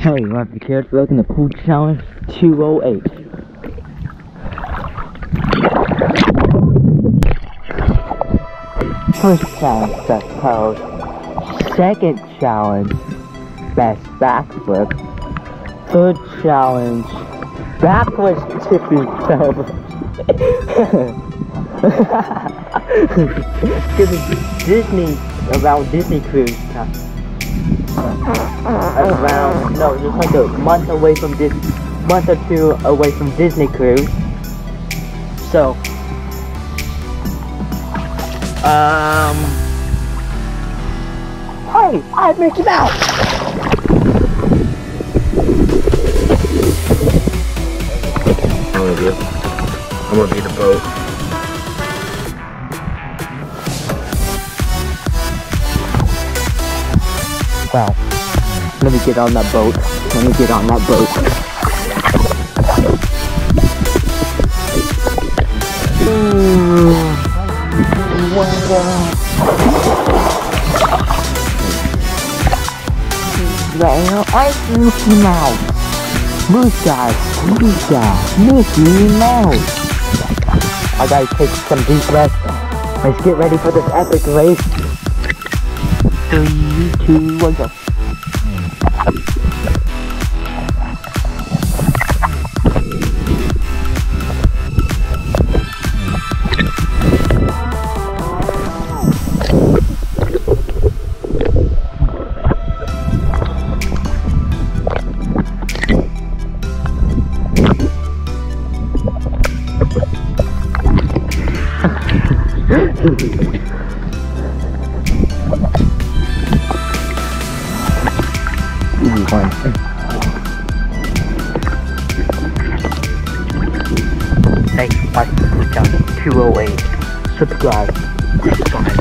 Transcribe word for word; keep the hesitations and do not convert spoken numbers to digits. Hey, you want to be careful looking at the pool challenge two oh eight. First challenge, best pose. Second challenge, best backflip. Third challenge, backwards tipping over. Give me Disney, around Disney cruise time. Around, no, just like a month away from Disney, month or two away from Disney cruise. So, Um. Hey, I've Mickey Mouse. I'm gonna be. I'm gonna be the boat. Wow. Let me get on that boat. Let me get on that boat. Ooh. Wow. Well, I'm Mickey Mouse. Moosey, Moosey, Mickey Mouse. I gotta take some deep breaths. Let's get ready for this epic race. Three, two, one, go. Thanks for watching two oh eight. Subscribe. Bye.